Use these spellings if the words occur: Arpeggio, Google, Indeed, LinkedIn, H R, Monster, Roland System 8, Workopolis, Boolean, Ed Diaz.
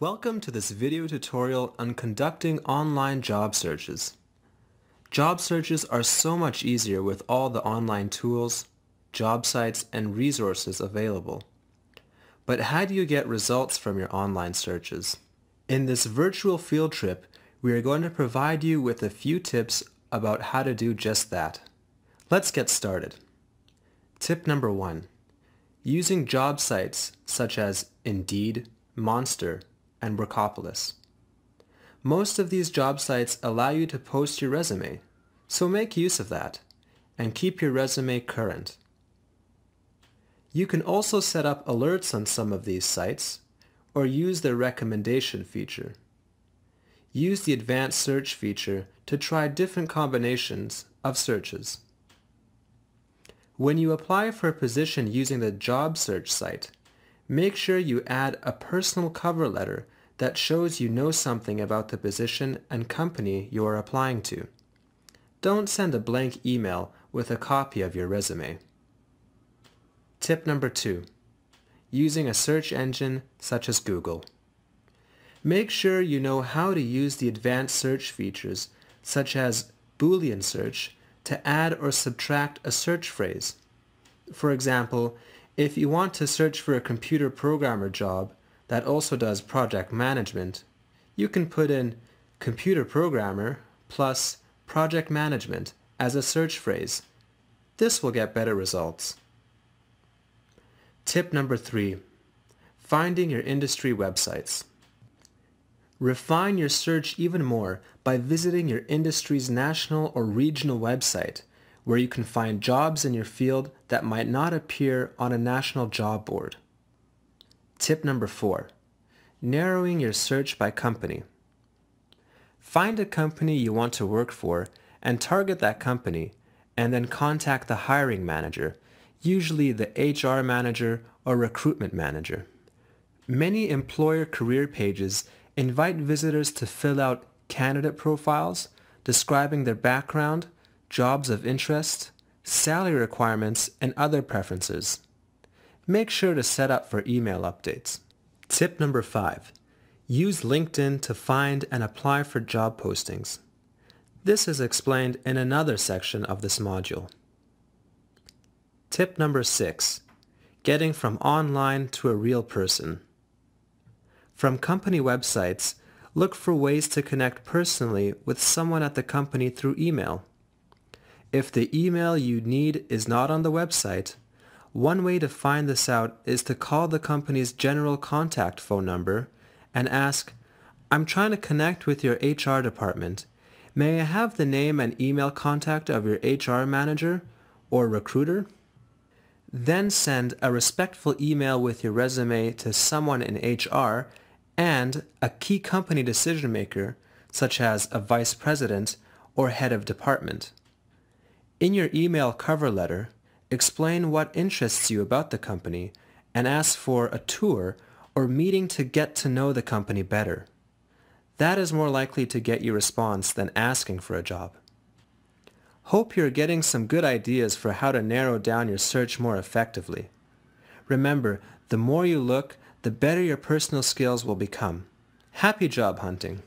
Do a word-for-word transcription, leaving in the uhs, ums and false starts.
Welcome to this video tutorial on conducting online job searches. Job searches are so much easier with all the online tools, job sites, and resources available. But how do you get results from your online searches? In this virtual field trip, we are going to provide you with a few tips about how to do just that. Let's get started. Tip number one, using job sites such as Indeed, Monster, and Workopolis. Most of these job sites allow you to post your resume, so make use of that and keep your resume current. You can also set up alerts on some of these sites or use their recommendation feature. Use the advanced search feature to try different combinations of searches. When you apply for a position using the job search site, make sure you add a personal cover letter that shows you know something about the position and company you are applying to. Don't send a blank email with a copy of your resume. Tip number two, using a search engine such as Google. Make sure you know how to use the advanced search features such as Boolean search to add or subtract a search phrase. For example, if you want to search for a computer programmer job that also does project management, you can put in computer programmer plus project management as a search phrase. This will get better results. Tip number three, finding your industry websites. Refine your search even more by visiting your industry's national or regional website, where you can find jobs in your field that might not appear on a national job board. Tip number four, narrowing your search by company. Find a company you want to work for and target that company, and then contact the hiring manager, usually the H R manager or recruitment manager. Many employer career pages invite visitors to fill out candidate profiles describing their background, jobs of interest, salary requirements, and other preferences. Make sure to set up for email updates. Tip number five, use LinkedIn to find and apply for job postings. This is explained in another section of this module. Tip number six, getting from online to a real person. From company websites, look for ways to connect personally with someone at the company through email. If the email you need is not on the website, one way to find this out is to call the company's general contact phone number and ask, "I'm trying to connect with your H R department. May I have the name and email contact of your H R manager or recruiter?" Then send a respectful email with your resume to someone in H R and a key company decision maker, such as a vice president or head of department. In your email cover letter, explain what interests you about the company and ask for a tour or meeting to get to know the company better. That is more likely to get you a response than asking for a job. Hope you're getting some good ideas for how to narrow down your search more effectively. Remember, the more you look, the better your personal skills will become. Happy job hunting!